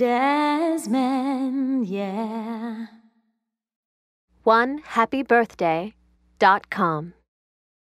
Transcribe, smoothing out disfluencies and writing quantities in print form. Dezmond, yeah. onehappybirthday.com